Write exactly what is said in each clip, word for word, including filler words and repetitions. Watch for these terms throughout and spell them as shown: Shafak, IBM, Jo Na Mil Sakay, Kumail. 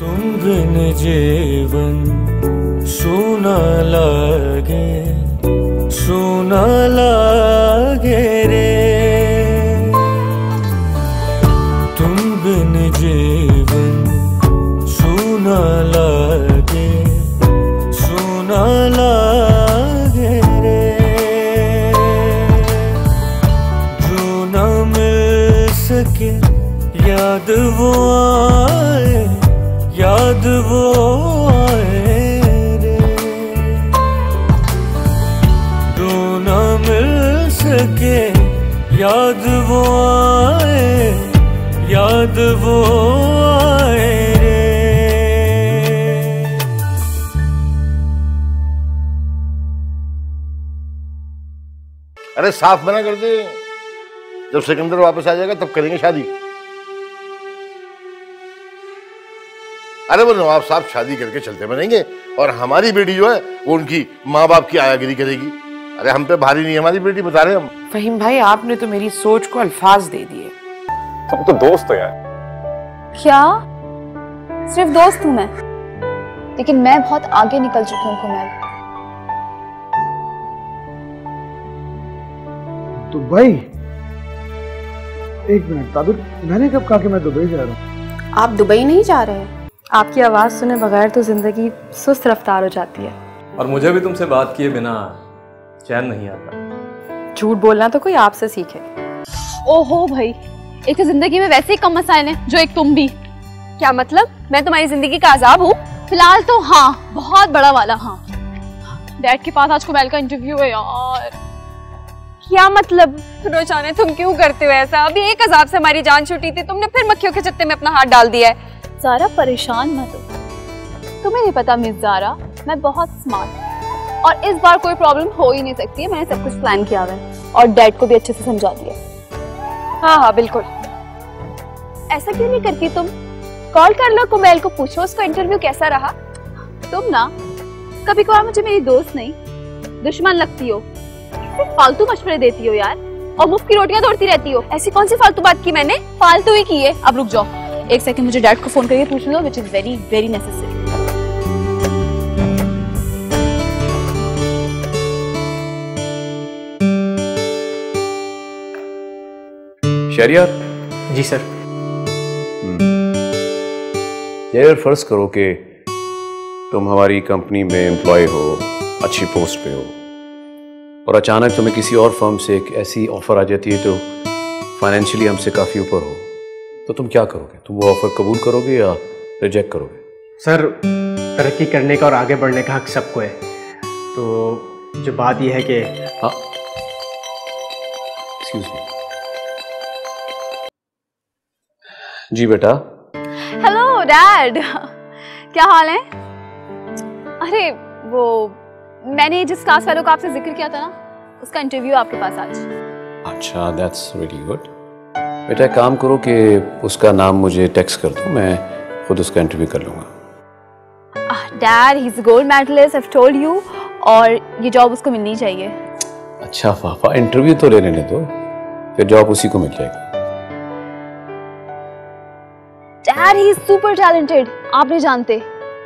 तुम बिन जीवन सोना लागे सोना लागे रे, तुम बिन जीवन सोना लागे सोना लागे रे। जो ना मिल सके याद वो आए याद वो आए रे, जो ना मिल सके याद वो आए याद वो आए रे। अरे साफ मना कर दे, जब सिकंदर वापस आ जाएगा तब करेंगे शादी। अरे वो नवाब साहब शादी करके चलते बनेंगे और हमारी बेटी जो है वो उनकी माँ बाप की आयागिरी करेगी। अरे हम पे भारी नहीं हमारी बेटी, बता रहे हम। फहीम भाई आपने तो मेरी सोच को अल्फाज दे दिए। तुम तो दोस्त हो यार। क्या सिर्फ दोस्त हूँ मैं, लेकिन मैं बहुत आगे निकल चुकी हूँ कुमैल। दुबई? एक मिनट ताबिर, मैंने कब कहा कि मैं दुबई जा रहा हूँ? आप दुबई नहीं जा रहे हैं? आपकी आवाज़ सुने बगैर तो ज़िंदगी सुस्त रफ्तार हो जाती है। और मुझे भी तुमसे बात किए बिना चैन नहीं आता। झूठ बोलना तो कोई आपसे सीखे। ओहो भाई, एक ज़िंदगी में वैसे ही कम मसाइल हैं जो एक तुम भी। क्या मतलब, मैं तुम्हारी ज़िंदगी का आज़ाब हूँ? फिलहाल तो हाँ, बहुत बड़ा वाला हाँ। डैड के पास आज कुमैल का इंटरव्यू है यार। क्या मतलब? रोजाना तुम क्यों करते हो ऐसा? अभी एक अज़ाब से हमारी जान छुटी थी, तुमने फिर मक्खियों के चट्टे में अपना हाथ डाल दिया है। ज़ारा परेशान मत हो, तुम्हें नहीं पता मिस ज़ारा, मैं बहुत स्मार्ट और इस बार कोई प्रॉब्लम हो ही नहीं सकती है। मैंने सब कुछ प्लान किया हुआ है और डैड को भी अच्छे से समझा दिया। हाँ हाँ बिल्कुल, ऐसा क्यों नहीं करती तुम? कॉल कर लो कुमैल को, पूछो उसका इंटरव्यू कैसा रहा। तुम ना कभी कभार मुझे मेरी दोस्त नहीं दुश्मन लगती हो, फालतू मशवरे देती हो यार और मुफ्त की रोटियां तोड़ती रहती हो। ऐसी कौन सी फालतू बात की मैंने? फालतू ही की है। अब रुक जाओ एक सेकंड, मुझे डैड को फोन करके पूछ लो, which is very very necessary. Shahryar? जी सर। यार फर्ज करो कि तुम हमारी कंपनी में एम्प्लॉय हो, अच्छी पोस्ट पे हो और अचानक तुम्हें किसी और फर्म से एक ऐसी ऑफर आ जाती है तो फाइनेंशियली हमसे काफी ऊपर हो, तो तुम क्या करोगे? तुम वो ऑफर कबूल करोगे या रिजेक्ट करोगे? सर तरक्की करने का और आगे बढ़ने का हक सबको है, तो जो बात यह है कि हाँ। Excuse me. जी बेटा। हेलो डैड, क्या हाल है? अरे वो मैंने जिस क्लास वालों का आपसे जिक्र किया था ना, उसका इंटरव्यू आपके पास आज। अच्छा, दैट्स रियली गुड। बेटा काम करो कि उसका नाम मुझे टेक्स्ट कर दो, मैं खुद उसका इंटरव्यू कर लूँगा। Dad he is gold medallist, I have told you, और ये जॉब उसको मिलनी चाहिए। अच्छा पापा, इंटरव्यू तो ले लेने दो, फिर जॉब उसी को मिल जाएगी। Dad he is super talented, आप नहीं जानते।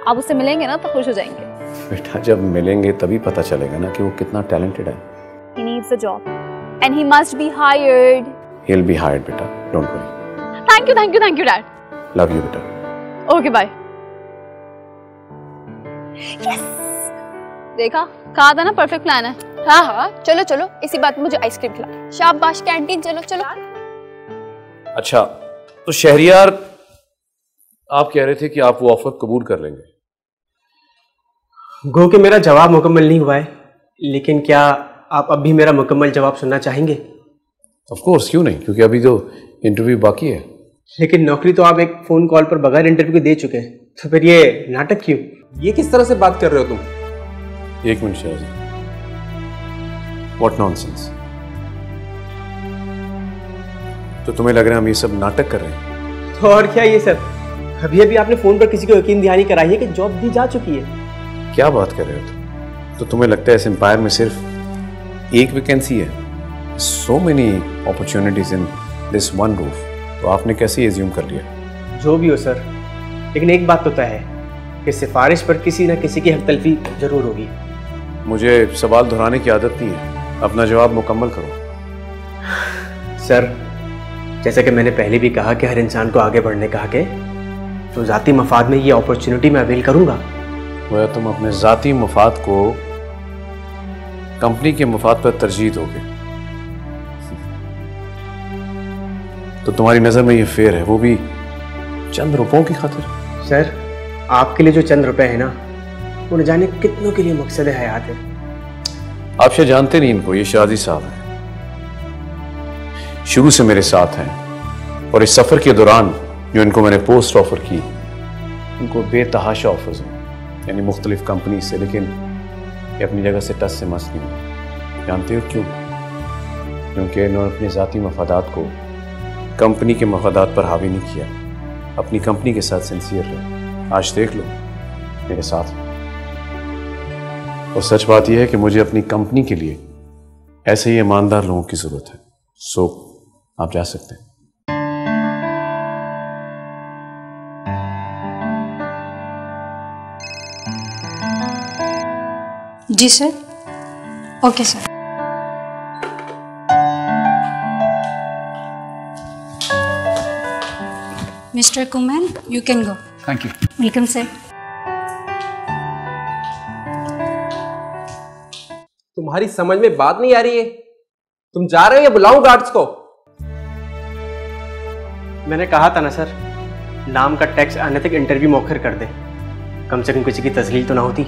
आप उससे मिलेंगे ना तो खुश हो जाएंगे। बेटा जब मिलेंगे तभी पता चलेगा ना कि वो कितना टैलेंटेड है। He needs a job and he must be hired. He'll be hired, beta. Don't worry. Thank you, thank you, thank you, Dad. Love you, beta. Okay, bye. Yes. देखा, कहा था ना परफेक्ट प्लान है। हाँ हाँ, चलो चलो, इसी बात में मुझे आइसक्रीम खिला। शाबाश कैंटीन, चलो चलो। अच्छा, तो शहरियार आप कह रहे थे कि आप वो ऑफर कबूल कर लेंगे। गो कि मेरा जवाब मुकम्मल नहीं हुआ है, लेकिन क्या आप अब भी मेरा मुकम्मल जवाब सुनना चाहेंगे? ऑफ कोर्स, क्यों नहीं, क्योंकि अभी तो इंटरव्यू बाकी है। लेकिन नौकरी तो आप एक फोन कॉल पर बगैर इंटरव्यू के दे चुके हैं, तो फिर ये नाटक क्यों? ये किस तरह से बात कर रहे हो तुम? एक मिनट शाहजी, व्हाट नॉनसेंस। तो तुम्हें लग रहा है हम ये सब नाटक कर रहे हैं? तो और क्या ये सब, अभी अभी आपने फोन पर किसी को यकीन दहानी कराई है कि जॉब दी जा चुकी है। क्या बात कर रहे हो तुम? तो तुम्हें लगता है इस एम्पायर में सिर्फ एक वैकेंसी है? So many opportunities in this one roof. तो आपने कैसे assume कर लिया? जो भी हो सर, लेकिन एक बात तो तय है कि सिफारिश पर किसी न किसी की हक तलफी जरूर होगी। मुझे सवाल दोहराने की आदत नहीं है, अपना जवाब मुकम्मल करो। सर, जैसा कि मैंने पहले भी कहा कि हर इंसान को आगे बढ़ने का हक है, तो ज़ाती मफाद में ये अपॉर्चुनिटी मैं अवेल करूँगा। वह तुम अपने ज़ाती मफाद को कंपनी के मफाद पर तरजीह दोगे तो तुम्हारी नज़र में ये फेयर है, वो भी चंद रुपयों की खातिर। सर, आपके लिए जो चंद रुपए है ना, वो न जाने कितनों के लिए मकसद हयात है। आप शायद जानते नहीं इनको, ये शादी साहब हैं, शुरू से मेरे साथ हैं और इस सफर के दौरान जो इनको मैंने पोस्ट ऑफर की, इनको बेतहाशा ऑफर्स हैं, यानी मुख्तलिफ कंपनी से, लेकिन ये अपनी जगह से टस से मस नहीं। जानते हो क्यों? क्योंकि इन्होंने अपने ज़ाती मफादात को कंपनी के मफादात पर हावी नहीं किया, अपनी कंपनी के साथ सिंसियर रहे। आज देख लो मेरे साथ। और सच बात यह है कि मुझे अपनी कंपनी के लिए ऐसे ही ईमानदार लोगों की जरूरत है। सो आप जा सकते हैं। जी sir. Okay sir. Mister Kumail, you can go. Thank you. Welcome sir. तुम्हारी समझ में बात नहीं आ रही है। तुम जा रहे हो या बुलाऊं गार्ड्स को? मैंने कहा था ना सर, नाम का टैक्स आने तक इंटरव्यू मौखर कर दे, कम से कम किसी की तजलील तो ना होती।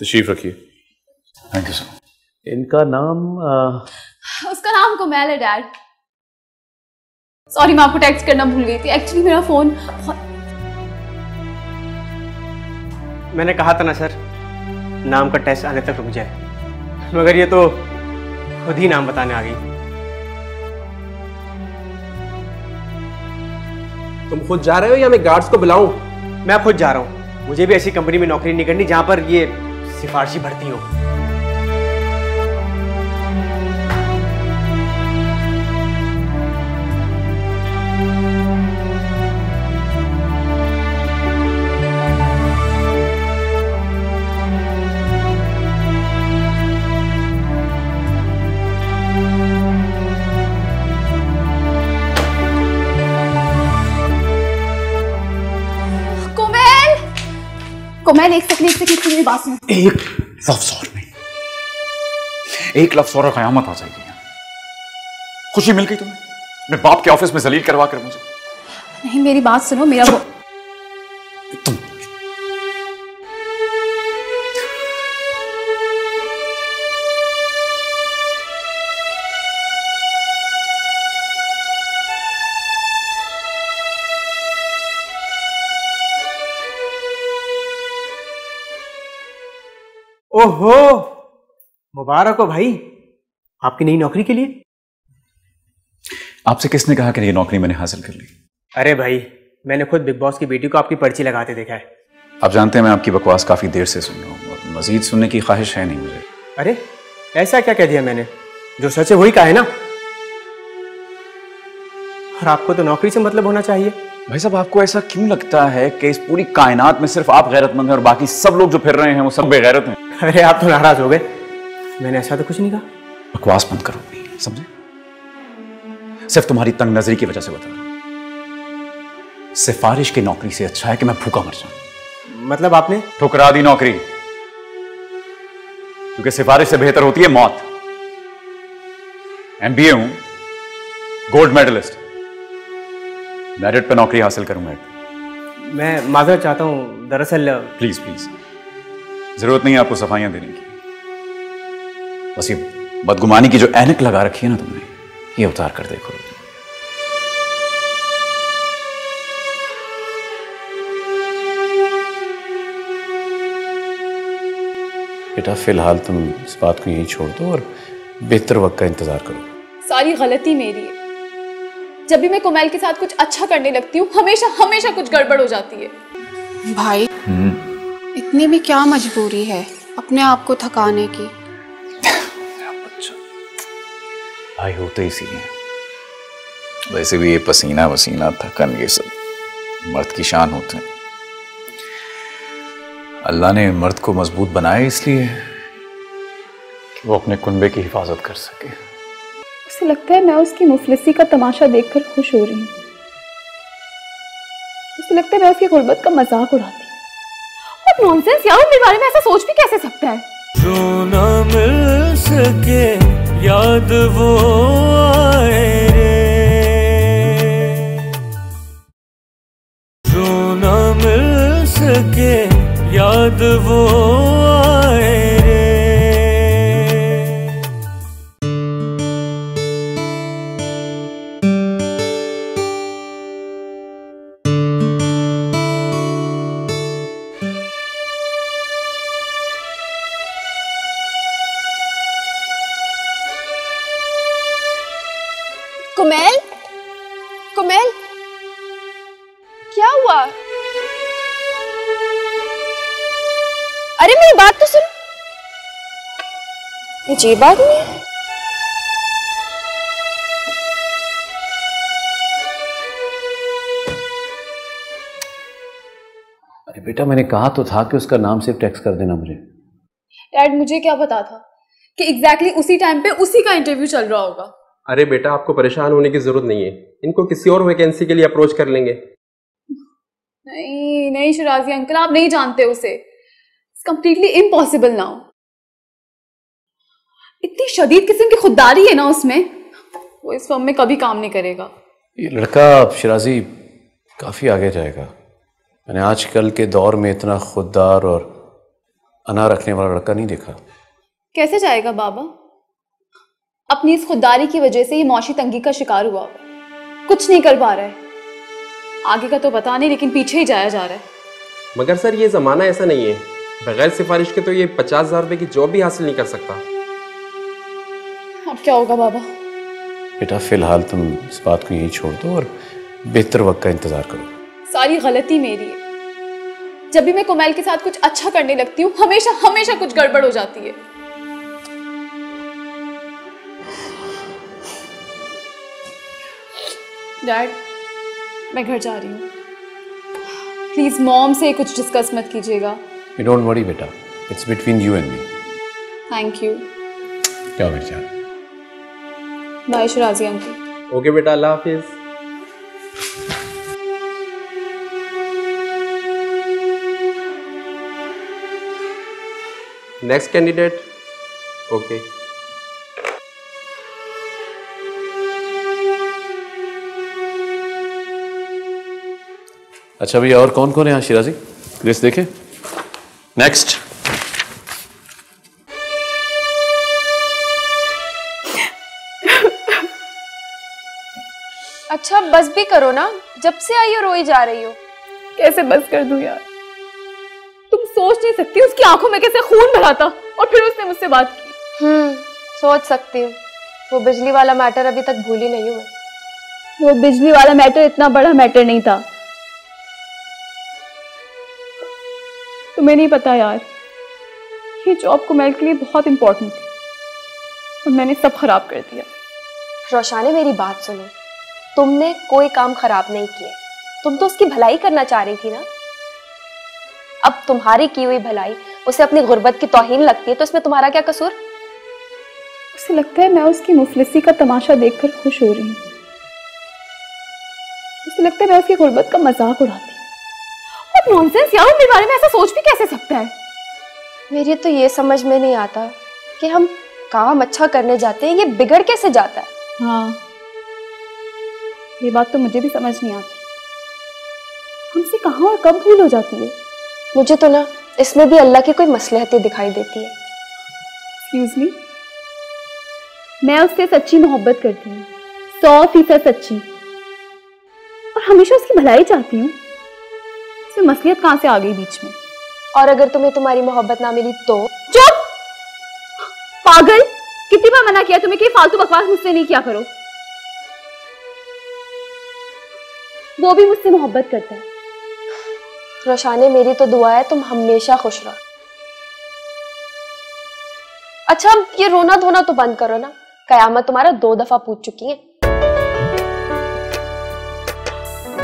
तशरीफ रखिए। Thank you sir. इनका नाम आ... उसका नाम Kumail है डैड। सॉरी, मैं आपको टेक्स्ट करना भूल गई थी। एक्चुअली मेरा फोन। मैंने कहा था ना सर, नाम का टेस्ट आने तक रुक जाए, मगर ये तो खुद ही नाम बताने आ गई। तुम खुद जा रहे हो या मैं गार्ड्स को बुलाऊं? मैं खुद जा रहा हूँ। मुझे भी ऐसी कंपनी में नौकरी नहीं करनी जहाँ पर ये सिफारिशी भर्ती हो। Kumail, एक सेकंड, एक सेकंड, मेरी बात सुन। एक लफ्ज और नहीं, एक लफ्ज और कयामत आ जाएगी। खुशी मिल गई तुम्हें, मैं बाप के ऑफिस में जलील करवा कर मुझे। नहीं, मेरी बात सुनो। मेरा वो... तुम ओहो, मुबारक हो भाई, आपकी नई नौकरी के लिए। आपसे किसने कहा कि ये नौकरी मैंने हासिल कर ली? अरे भाई, मैंने खुद बिग बॉस की बेटी को आपकी पर्ची लगाते देखा है। आप जानते हैं मैं आपकी बकवास काफी देर से सुन रहा हूँ और मजीद सुनने की ख्वाहिश है नहीं मुझे। अरे ऐसा क्या कह दिया मैंने? जो सच है वही कहा है ना। और आपको तो नौकरी से मतलब होना चाहिए। भाई साहब, आपको ऐसा क्यों लगता है कि इस पूरी कायनात में सिर्फ आप गैरतमंद हैं और बाकी सब लोग जो फिर रहे हैं वो सब बेगैरत हैं? अरे आप तो नाराज हो गए, मैंने ऐसा तो कुछ नहीं कहा। बकवास बंद करो, समझे? सिर्फ तुम्हारी तंग नजरी की वजह से बता रहा। सिफारिश की नौकरी से अच्छा है कि मैं भूखा मर जाऊं। मतलब आपने ठुकरा दी नौकरी, क्योंकि सिफारिश से बेहतर होती है मौत। एमबीए हूं, गोल्ड मेडलिस्ट, मेरिट पर नौकरी हासिल करूंगा। मैं माजरत चाहता हूं दरअसल। प्लीज प्लीज, जरूरत नहीं है आपको सफाइयां देने की। बस ये बदगुमानी की जो ऐनक लगा रखी है ना तुमने, ये उतार कर देखो। बेटा, फिलहाल तुम इस बात को यहीं छोड़ दो और बेहतर वक्त का इंतजार करो। सारी गलती मेरी है। जब भी मैं Kumail के साथ कुछ अच्छा करने लगती हूँ, हमेशा हमेशा कुछ गड़बड़ हो जाती है। भाई, इतने में क्या मजबूरी है अपने आप को थकाने की? भाई होते इसीलिए। वैसे भी ये पसीना वसीना थकन ये सब मर्द की शान होते हैं। अल्लाह ने मर्द को मजबूत बनाया इसलिए कि वो अपने कुनबे की हिफाजत कर सके। उसे लगता है मैं उसकी मुफलिसी का तमाशा देखकर खुश हो रही हूँ। उसे लगता है मैं उसकी गुर्बत का मजाक उड़ाती हूँ। और नॉनसेंस यार, मेरे बारे में ऐसा सोच भी कैसे सकता है। जो ना मिल सके याद वो आए, जो ना मिल सके याद वो आए। कुमैल, कुमैल, क्या हुआ? अरे मेरी बात तो सुन। जी बात नहीं है। अरे बेटा, मैंने कहा तो था कि उसका नाम सिर्फ टेक्स्ट कर देना मुझे। डैड, मुझे क्या पता था कि एग्जैक्टली exactly उसी टाइम पे उसी का इंटरव्यू चल रहा होगा। अरे बेटा, आपको परेशान होने की जरूरत नहीं है। इनको किसी और वैकेंसी के लिए अप्रोच कर लेंगे। नहीं नहीं शिराजी अंकल, आप नहीं जानते उसे। इट्स कंप्लीटली इम्पॉसिबल ना। इतनी शदीद किस्म की खुददारी है ना उसमें, वो इस फॉर्म में कभी काम नहीं करेगा। ये लड़का शिराजी काफी आगे जाएगा। मैंने आजकल के दौर में इतना खुददार और अना रखने वाला लड़का नहीं देखा। कैसे जाएगा बाबा? अपनी इस खुददारी की वजह से ये मौशी तंगी का शिकार हुआ, कुछ नहीं कर पा रहा है। आगे का तो पता नहीं, लेकिन पीछे ही जाया जा रहा है। मगर सर, ये ज़माना ऐसा नहीं है। बगैर सिफारिश के तो ये पचास हजार रुपये की जॉब भी हासिल नहीं कर सकता। अब क्या होगा बाबा? बेटा फिलहाल तुम इस बात को यही छोड़ दो और बेहतर वक्त का इंतजार करो। सारी गलती मेरी है। जब भी मैं कुमैल के साथ कुछ अच्छा करने लगती हूँ, हमेशा हमेशा कुछ गड़बड़ हो जाती है। डैड, मैं घर जा रही हूँ। प्लीज मॉम से कुछ डिस्कस मत कीजिएगा। यू डोंट वरी बेटा, it's between you and me. Thank you. क्या बेटा, बाय शिराजी अंकल। ओके बेटा, अल्लाह हाफिज। Next candidate. ओके, अच्छा भैया, और कौन कौन है यहाँ? शिराजी लिस्ट देखे। नेक्स्ट। अच्छा बस भी करो ना, जब से आई हो रोई जा रही हो। कैसे बस कर दूं यार? तुम सोच नहीं सकती उसकी आंखों में कैसे खून भरा था और फिर उसने मुझसे बात की। हम्म, सोच सकती हूँ। वो बिजली वाला मैटर अभी तक भूली नहीं हुआ। वो बिजली वाला मैटर इतना बड़ा मैटर नहीं था। तुम्हें नहीं पता यार, ये जॉब कुमैल के लिए बहुत इम्पोर्टेंट थी और मैंने सब खराब कर दिया। रोशाने, मेरी बात सुनो, तुमने कोई काम खराब नहीं किए। तुम तो उसकी भलाई करना चाह रही थी ना। अब तुम्हारी की हुई भलाई उसे अपनी गुर्बत की तौहीन लगती है, तो इसमें तुम्हारा क्या कसूर? उसे लगता है मैं उसकी मुफलिसी का तमाशा देखकर खुश हो रही हूँ। उसे लगता है मैं उसकी गुर्बत का मजाक उड़ाती हूँ। नॉनसेंस यार, मेरे बारे में ऐसा सोच भी कैसे सकता है। मेरी तो ये समझ में नहीं आता कि हम काम अच्छा करने जाते हैं, ये बिगड़ कैसे जाता है। हाँ, ये बात तो मुझे भी समझ नहीं आती। हमसे कहाँ और कब भूल हो जाती है। मुझे तो ना इसमें भी अल्लाह की कोई मसलहती दिखाई देती है। एक्सक्यूज मी, मैं उससे सच्ची मोहब्बत करती हूँ, सौ फीसद सच्ची, और हमेशा उसकी भलाई चाहती हूँ। मसलियत कहां से आ गई बीच में? और अगर तुम्हें तुम्हारी मोहब्बत ना मिली तो? चुप! पागल, कितनी बार मना किया तुम्हें कि फालतू बकवास मुझसे नहीं किया करो। वो भी मुझसे मोहब्बत करता है। रोशाने, मेरी तो दुआ है तुम हमेशा खुश रहो। अच्छा अब ये रोना धोना तो बंद करो ना, कयामत तुम्हारा दो दफा पूछ चुकी है।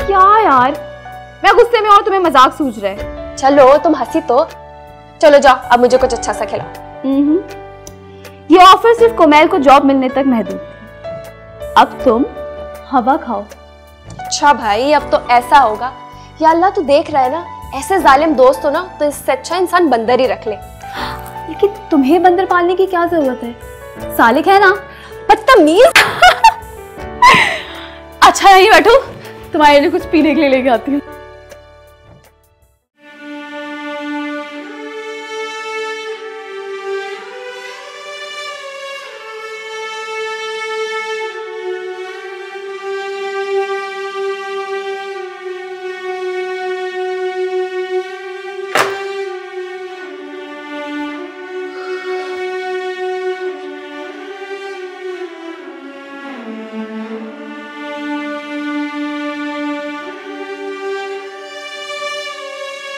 क्या यार, मैं गुस्से में और तुम्हें मजाक सूझ रहा है। चलो तुम हंसी तो, चलो जाओ अब मुझे कुछ अच्छा सा खिलाओ। ये ऑफर सिर्फ कुमैल को जॉब मिलने तक महदूद थी, अब तुम हवा खाओ। अच्छा भाई अब तो ऐसा होगा, या अल्लाह तू देख रहा है ना, ऐसे जालिम दोस्त हो ना तो इससे अच्छा इंसान बंदर ही रख ले। लेकिन तुम्हें बंदर पालने की क्या जरूरत है, सालिक है ना, बदतमीज। अच्छा यहीं बैठो, तुम्हारे लिए कुछ पीने के लिए लेके आती हूँ।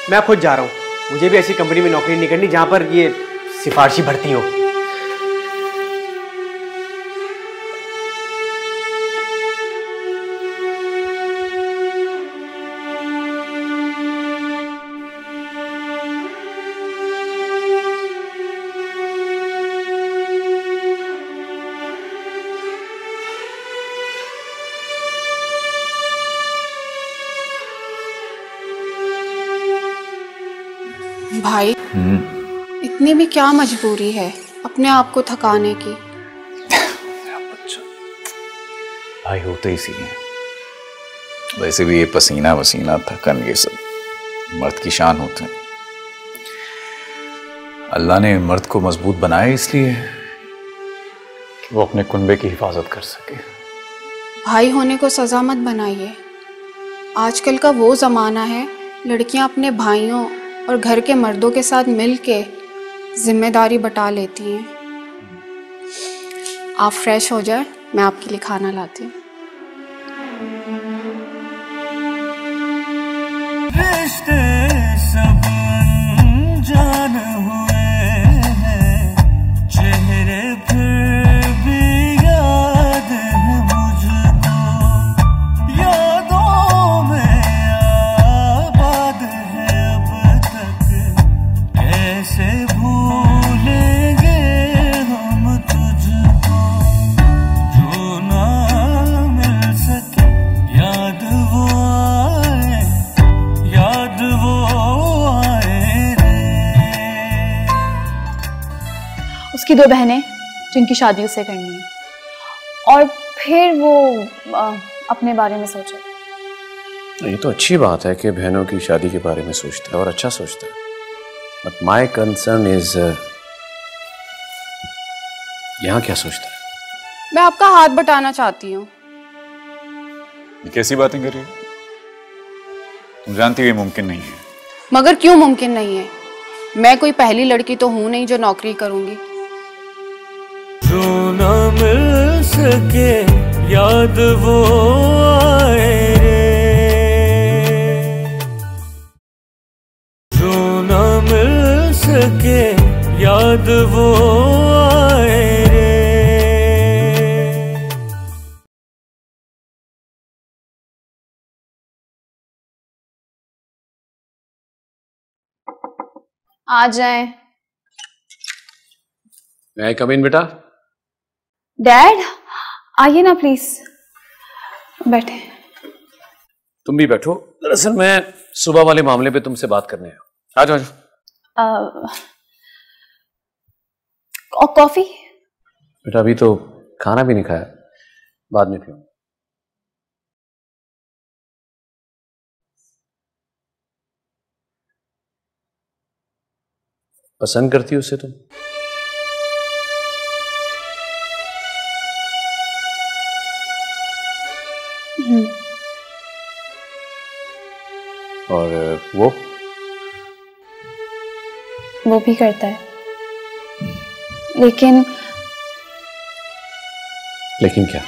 मैं खुद जा रहा हूँ, मुझे भी ऐसी कंपनी में नौकरी नहीं करनी जहाँ पर ये सिफारिशी भर्ती हो। भाई इतने में क्या मजबूरी है अपने आप को थकाने की। भाई होता ही सीन है, वैसे भी ये पसीना वसीना थकन ये सब मर्द की शान होते हैं। अल्लाह ने मर्द को मजबूत बनाया इसलिए कि वो अपने कुनबे की हिफाजत कर सके। भाई होने को सजा मत बनाइए, आजकल का वो जमाना है लड़कियां अपने भाइयों और घर के मर्दों के साथ मिलके जिम्मेदारी बटा लेती हैं। आप फ्रेश हो जाए, मैं आपके लिए खाना लाती हूँ। उसकी दो बहनें जिनकी शादी उसे करनी है और फिर वो आ, अपने बारे में सोचे। ये तो अच्छी बात है कि बहनों की शादी के बारे में सोचता है और अच्छा सोचता है, बट माई कंसर्न इज यहाँ क्या सोचता है। मैं आपका हाथ बटाना चाहती हूँ। ये कैसी बातें कर रही है, तुम जानती हो मुमकिन नहीं है। मगर क्यों मुमकिन नहीं है, मैं कोई पहली लड़की तो हूँ नहीं जो नौकरी करूँगी। जो ना मिल सके याद वो आए, जो ना मिल सके याद वो आए। आ जाएं। मैं कम इन बेटा। डैड आइए ना प्लीज, बैठे। तुम भी बैठो, दरअसल मैं सुबह वाले मामले पे तुमसे बात करने आया। आ जाओ आ जाओ। और कॉफी? बेटा अभी तो खाना भी नहीं खाया, बाद में पियो। पसंद करती हो उसे तुम? और वो वो भी करता है, लेकिन लेकिन क्या?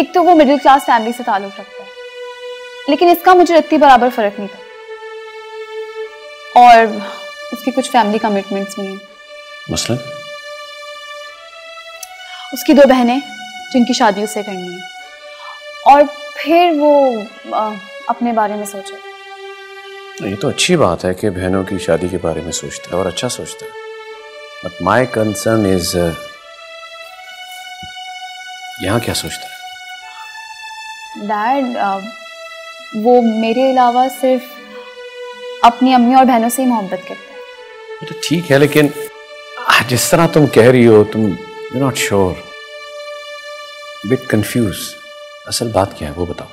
एक तो वो मिडिल क्लास फैमिली से ताल्लुक रखता है, लेकिन इसका मुझे रत्ती बराबर फर्क नहीं था। और उसकी कुछ फैमिली कमिटमेंट्स भी हैं। मसलन? उसकी दो बहनें जिनकी शादी उससे करनी है और फिर वो आ, अपने बारे में सोचे। ये तो अच्छी बात है कि बहनों की शादी के बारे में सोचता है और अच्छा सोचता है। But my concern is यहाँ क्या सोचता है? Dad, uh, वो मेरे अलावा सिर्फ अपनी अम्मी और बहनों से ही मोहब्बत करता है। तो ठीक है, लेकिन जिस तरह तुम कह रही हो, तुम you're not sure, bit confused। असल बात क्या है वो बताओ।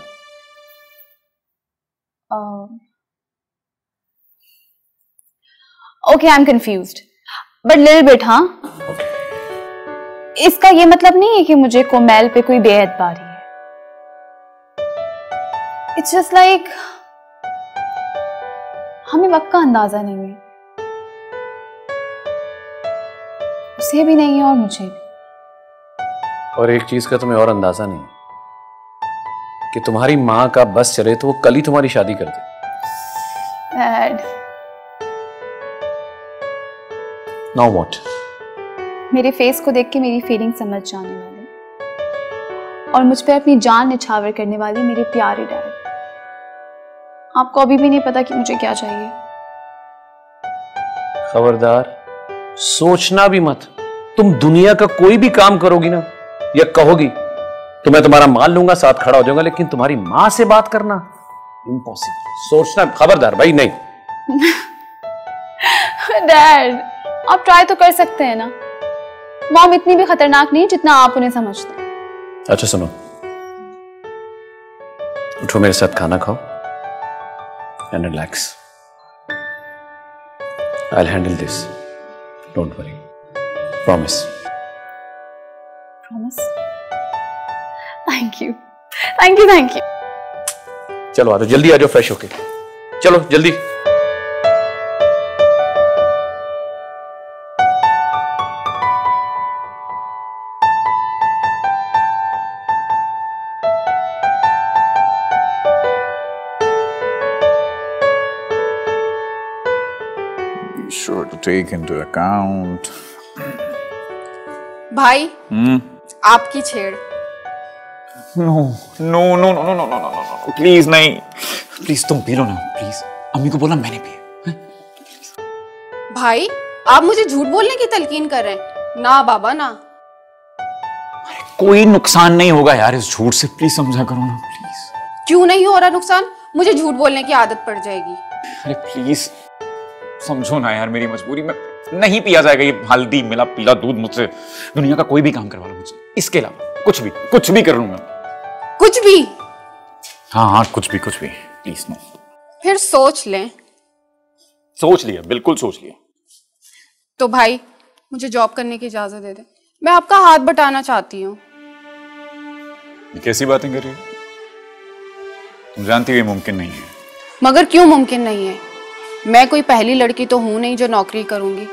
Uh, okay, I'm confused। But little bit. हाँ, इसका ये मतलब नहीं है कि मुझे कुमैल पे कोई बेएतबारी है। इट्स जस्ट लाइक हमें वक्त का अंदाजा नहीं है, उसे भी नहीं है और मुझे भी। और एक चीज का तुम्हें और अंदाजा नहीं है कि तुम्हारी माँ का बस चले तो वो कल ही तुम्हारी शादी कर दे। Now what? मेरे फेस को देख के मेरी फीलिंग समझ जाने वाली और मुझ पर अपनी जान निछावर करने वाली मेरे प्यारे डैड, आपको अभी भी नहीं पता कि मुझे क्या चाहिए। खबरदार, सोचना भी मत। तुम दुनिया का कोई भी काम करोगी ना या कहोगी तो मैं तुम्हारा मान लूंगा, साथ खड़ा हो जाऊंगा, लेकिन तुम्हारी माँ से बात करना इम्पॉसिबल। सोचना, खबरदार भाई, नहीं। डैड, आप ट्राई तो कर सकते हैं ना। मॉम इतनी भी खतरनाक नहीं जितना आप उन्हें समझते हैं। अच्छा सुनो, उठो, मेरे साथ खाना खाओ and relax. I will handle this, don't worry. Promise. Promise? Thank you thank you thank you. चलो आ जाओ, जल्दी आ जाओ फ्रेश होके। चलो जल्दी। Take into account. भाई, hmm? आपकी छेड़। No, no, no, no, no, no, no, no, no. Please नहीं, please तुम पी लो ना, please। अम्मी को बोला मैंने पिया। भाई, आप मुझे झूठ बोलने की तलकीन कर रहे हैं ना बाबा ना। कोई नुकसान नहीं होगा यार इस झूठ से, प्लीज समझा करो ना, प्लीज। क्यों नहीं हो रहा नुकसान? मुझे झूठ बोलने की आदत पड़ जाएगी। अरे प्लीज समझो ना यार मेरी मजबूरी में। नहीं पिया जाएगा ये हल्दी मिला पीला दूध मुझसे। दुनिया का कोई भी काम करवा लो मुझसे, इसके अलावा कुछ भी कुछ भी कर लूंगा। कुछ भी? हाँ हाँ कुछ भी कुछ भी, प्लीज नो। फिर सोच लें। सोच लिया, बिल्कुल सोच लिया। तो भाई मुझे जॉब करने की इजाजत दे दे, मैं आपका हाथ बटाना चाहती हूँ। कैसी बातें कर रही हो? तुम जानती हो ये मुमकिन नहीं है। मगर क्यों मुमकिन नहीं है? मैं कोई पहली लड़की तो हूँ नहीं जो नौकरी करूंगी।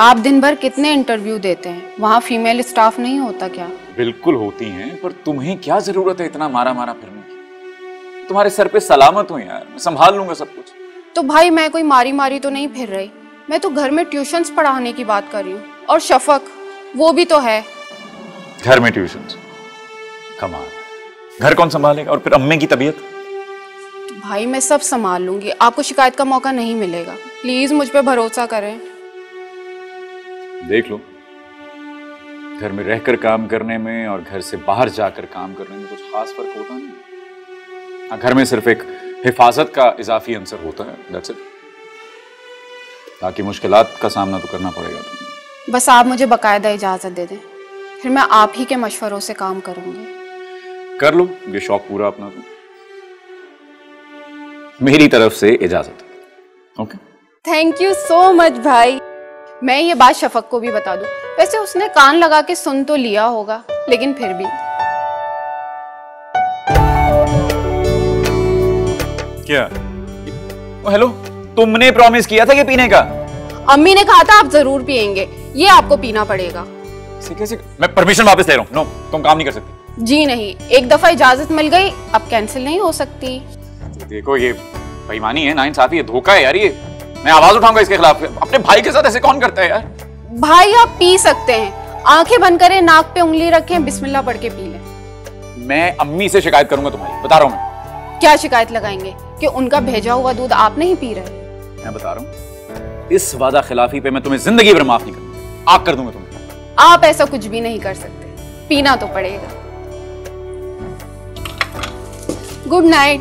आप दिन भर कितने इंटरव्यू देते हैं, वहाँ फीमेल स्टाफ नहीं होता क्या? बिल्कुल होती हैं, पर तुम्हें क्या जरूरत है इतना मारा मारा फिरने की? तुम्हारे सर पे सलामत हूँ यार, मैं संभाल लूंगा सब कुछ। तो भाई मैं कोई मारी मारी तो नहीं फिर रही, मैं तो घर में ट्यूशंस पढ़ाने की बात कर रही हूँ। और शफक वो भी तो है। घर में ट्यूशंस? कमाल, घर कौन संभालेगा? और फिर अम्मी की तबीयत? भाई मैं सब संभाल लूंगी, आपको शिकायत का मौका नहीं मिलेगा, प्लीज मुझ पे भरोसा करें। देख लो, घर में रहकर काम करने में और घर से बाहर जाकर काम करने में कुछ खास फर्क होता नहीं। हाँ, घर में सिर्फ एक हिफाजत का इजाफी अंसर होता है, दैट्स इट। बाकी मुश्किलात का सामना तो करना पड़ेगा। बस आप मुझे बाकायदा इजाजत दे दें, फिर मैं आप ही के मशवरों से काम करूंगी। कर लो ये शौक पूरा अपना, तो मेरी तरफ से इजाजत। Okay, thank you so much भाई। मैं ये बात शफक को भी बता दूं, वैसे उसने कान लगा के सुन तो लिया होगा, लेकिन फिर भी। क्या? ओ हेलो, तुमने प्रॉमिस किया था कि पीने का? अम्मी ने कहा था आप जरूर पिएंगे, ये आपको पीना पड़ेगा। सीखे सीखे। मैं परमिशन वापस ले रहा हूँ। नो, तुम काम नहीं कर सकती। जी नहीं, एक दफा इजाजत मिल गई अब कैंसिल नहीं हो सकती। देखो ये बेईमानी है, नाइंसाफी है, धोखा है यार ये। मैं आवाज उठाऊंगा इसके खिलाफ। अपने भाई के साथ ऐसे कौन करता है यार? भाई आप पी सकते हैं, आंखें बंद करें, नाक पे उंगली रखें, बिस्मिल्लाह पढ़ के पी लें। मैं अम्मी से शिकायत करूंगा तुम्हारी, बता रहा हूँ मैं। क्या शिकायत लगाएंगे कि उनका भेजा हुआ दूध आप नहीं पी रहे? मैं बता रहा हूँ इस वादा खिलाफी पे मैं तुम्हें जिंदगी भर माफ नहीं करूंगा, आग कर दूंगा तुम्हें। आप ऐसा कुछ भी नहीं कर सकते, पीना तो पड़ेगा। Good night.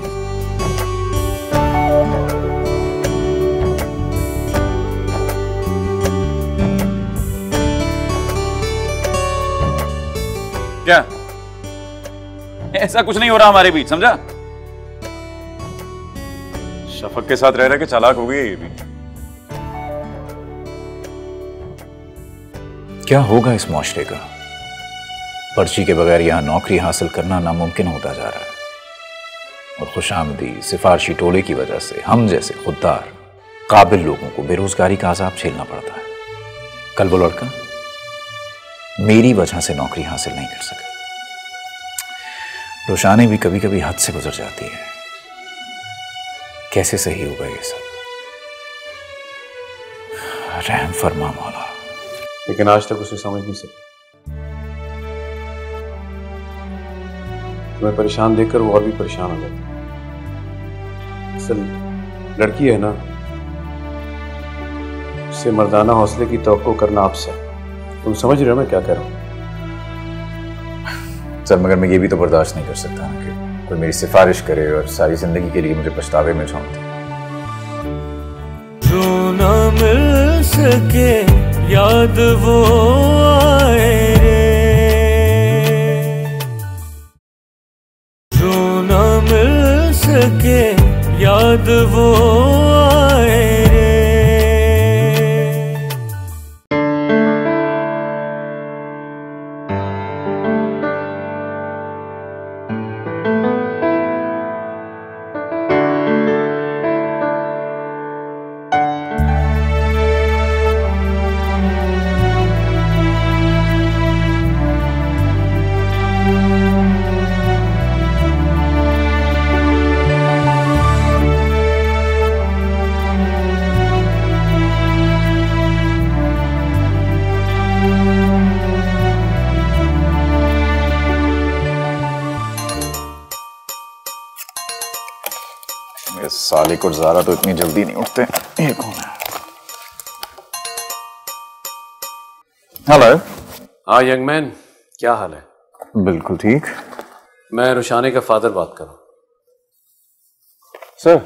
क्या ऐसा कुछ नहीं हो रहा हमारे बीच, समझा? शफक के साथ रह रहे के चालाक हो गई ये भी। क्या होगा इस मुआशरे का? पर्ची के बगैर यहां नौकरी हासिल करना नामुमकिन होता जा रहा है और खुशामदी सिफारशी टोले की वजह से हम जैसे खुददार काबिल लोगों को बेरोजगारी का आजाब झेलना पड़ता है। कल वो लड़का मेरी वजह से नौकरी हासिल नहीं कर सका। रोशानी भी कभी कभी हद से गुजर जाती है। कैसे सही होगा ये सब? रहम फरमा मौला। लेकिन आज तक उसे समझ नहीं सकी। मैं परेशान देखकर वो और भी परेशान हो जाती। असल लड़की है ना, उससे मर्दाना हौसले की तवक्को करना आपसे। तुम समझ रहे हो मैं क्या कह रहा हूँ? सर मगर मैं ये भी तो बर्दाश्त नहीं कर सकता ना कि कोई मेरी सिफारिश करे और सारी जिंदगी के लिए मुझे पछतावे में झोंक दे। जो ना मिल सके याद वो आए, याद वो आए। साले को ज़ारा तो इतनी जल्दी नहीं उठते। ये कौन है? हेलो। हाँ यंग मैन, क्या हाल है? बिल्कुल ठीक। मैं रोशाने का फादर बात कर रहा हूँ। सर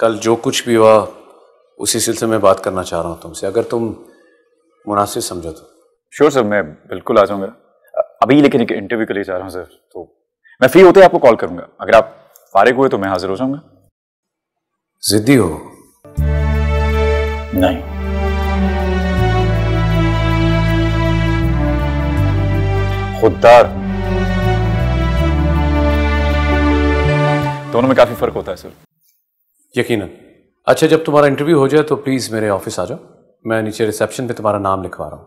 कल जो कुछ भी हुआ उसी सिलसिले में बात करना चाह रहा हूँ तुमसे, अगर तुम मुनासिब समझो तो। श्योर सर, मैं बिल्कुल आ जाऊँगा अभी, लेकिन एक इंटरव्यू के लिए जा रहा हूँ सर, तो मैं फ्री होते आपको कॉल करूँगा। अगर आप फारिग हुए तो मैं हाजिर हो जाऊँगा। जिद्दी हो? नहीं। खुददार। दोनों में काफी फर्क होता है सर। यकीनन। अच्छा जब तुम्हारा इंटरव्यू हो जाए तो प्लीज मेरे ऑफिस आ जाओ, मैं नीचे रिसेप्शन पे तुम्हारा नाम लिखवा रहा हूँ।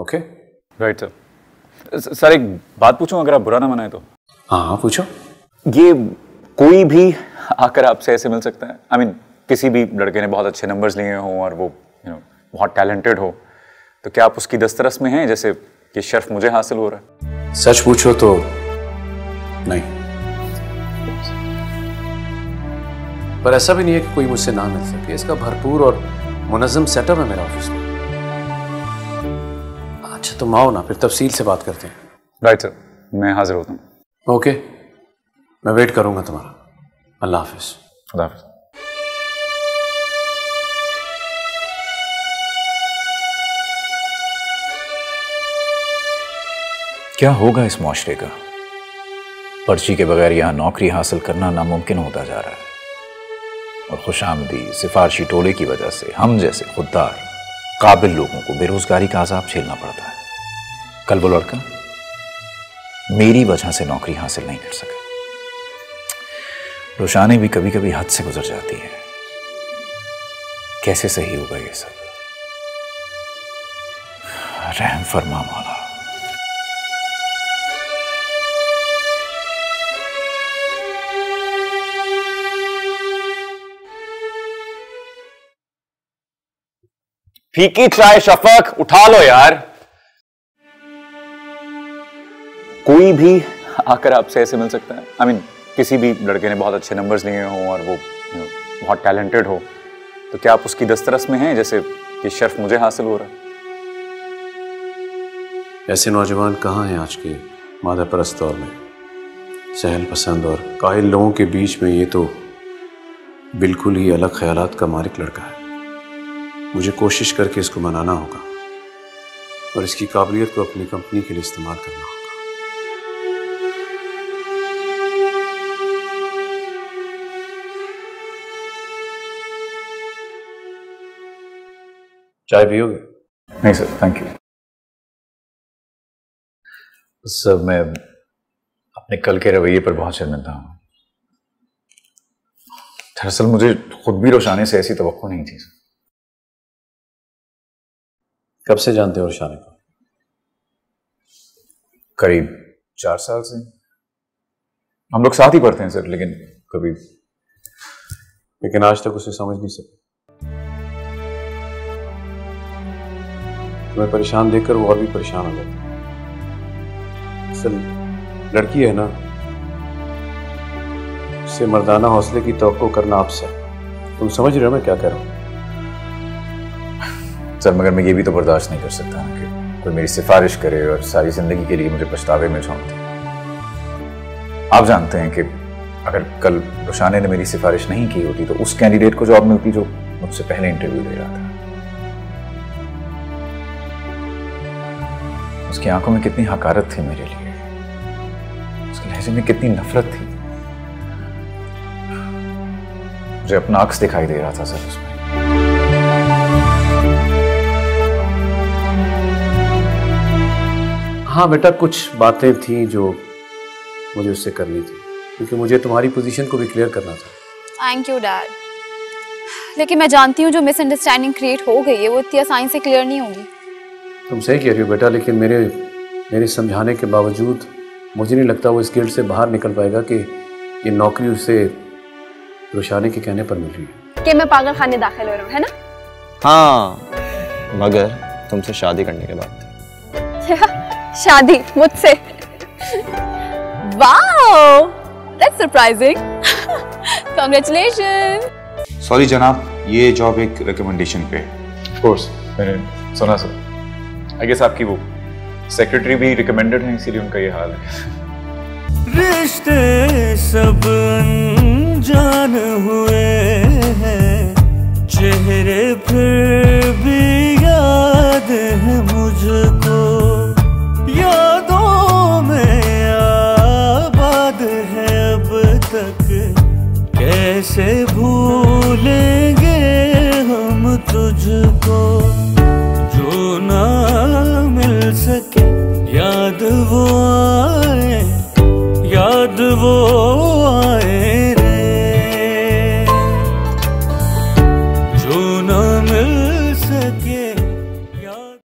ओके? Right sir. सर एक बात पूछूं, अगर आप बुरा ना मनाए तो? हाँ हाँ पूछो। ये कोई भी आकर आपसे ऐसे मिल सकता है? आई I मीन mean, किसी भी लड़के ने बहुत अच्छे नंबर्स लिए हों और वो यू नो बहुत टैलेंटेड हो, तो क्या आप उसकी दस्तरस में हैं जैसे कि शर्फ मुझे हासिल हो रहा है? सच पूछो तो नहीं, पर ऐसा भी नहीं है कि कोई मुझसे ना मिल सके। इसका भरपूर और मुनज़्ज़म सेटअप है मेरा ऑफिस में। अच्छा तुम आओ ना, फिर तफसील से बात करते हैं। राइट सर, मैं हाजिर होता हूँ। ओके, मैं वेट करूँगा तुम्हारा। अल्लाह हाफिज़। अल्लाह हाफिज़। क्या होगा इस मुआशरे का? पर्ची के बगैर यहाँ नौकरी हासिल करना नामुमकिन होता जा रहा है और खुशामदी सिफारशी टोले की वजह से हम जैसे खुददार काबिल लोगों को बेरोजगारी का आजाब झेलना पड़ता है। कल वो लड़का मेरी वजह से नौकरी हासिल नहीं कर सका। रोशानी भी कभी कभी हद से गुजर जाती है। कैसे सही होगा ये सब? रहम फरमा मौला। फीकी चाय शफक उठा लो यार। कोई भी आकर आपसे ऐसे मिल सकता है। आई I मीन mean, किसी भी लड़के ने बहुत अच्छे नंबर्स लिए हों और वो you know, बहुत टैलेंटेड हो, तो क्या आप उसकी दस्तरस में हैं जैसे कि शर्फ मुझे हासिल हो रहा है? ऐसे नौजवान कहाँ हैं आज के मादा परस्त दौर में? सहल पसंद और कायल लोगों के बीच में ये तो बिल्कुल ही अलग ख्यालात का मालिक लड़का है। मुझे कोशिश करके इसको मनाना होगा और इसकी काबिलियत को अपनी कंपनी के लिए इस्तेमाल करना होगा। चाय पियोगे? नहीं सर, थैंक यू। सर मैं अपने कल के रवैये पर बहुत शर्मिंदा हूँ। दरअसल मुझे खुद भी रोशानी से ऐसी तवक्को नहीं थी। कब से जानते हो रोशानी को? करीब चार साल से। हम लोग साथ ही पढ़ते हैं सर, लेकिन कभी लेकिन आज तक उसे समझ नहीं सके। तुम्हें परेशान देखकर वो और भी परेशान हो जाता है। लड़की है ना, उससे मर्दाना हौसले की तवक्को करना आपसे। तुम समझ रहे हो मैं क्या कह रहा हूँ? सर मगर मैं ये भी तो बर्दाश्त नहीं कर सकता कि कोई मेरी सिफारिश करे और सारी जिंदगी के लिए मुझे पछतावे में झोंक दे। आप जानते हैं कि अगर कल रोशाने ने मेरी सिफारिश नहीं की होती तो उस कैंडिडेट को जॉब मिलती जो मुझसे पहले इंटरव्यू दे रहा था। उसकी आंखों में कितनी हकारत थी मेरे लिए, उसके लहजे में कितनी नफरत थी। मुझे अपना अक्स दिखाई दे रहा था सर उसमें। हाँ बेटा, कुछ बातें थी जो मुझे उससे करनी थी क्योंकि मुझे तुम्हारी पोजीशन को भी क्लियर करना था। थैंक यू डैड, लेकिन मैं जानती हूँ जो मिसअंडरस्टैंडिंग क्रिएट हो गई है वो इतनी आसानी से क्लियर नहीं होगी। तुम सही कह रही हो बेटा, लेकिन मेरे मेरे समझाने के बावजूद मुझे नहीं लगता वो इस गिल्ड से बाहर निकल पाएगा कि ये नौकरी उसे रोशाने के कहने पर मिल रही है। कि मैं पागलखाने दाखिल हो रहा हूँ, है ना? हाँ, मगर तुमसे शादी करने के बाद। शादी मुझसे? Wow, that's surprising. Congratulation. Sorry जनाब, ये जॉब एक रिकमेंडेशन पे। ऑफ कोर्स, मैंने सुना सर। आई गेस आपकी वो सेक्रेटरी भी रिकमेंडेड हैं इसीलिए उनका ये हाल है। रिश्ते सब अनजान हुए हैं, चेहरे फिर भी याद है मुझको, यादों में आबाद है अब तक, कैसे भूलेंगे हम तुझको।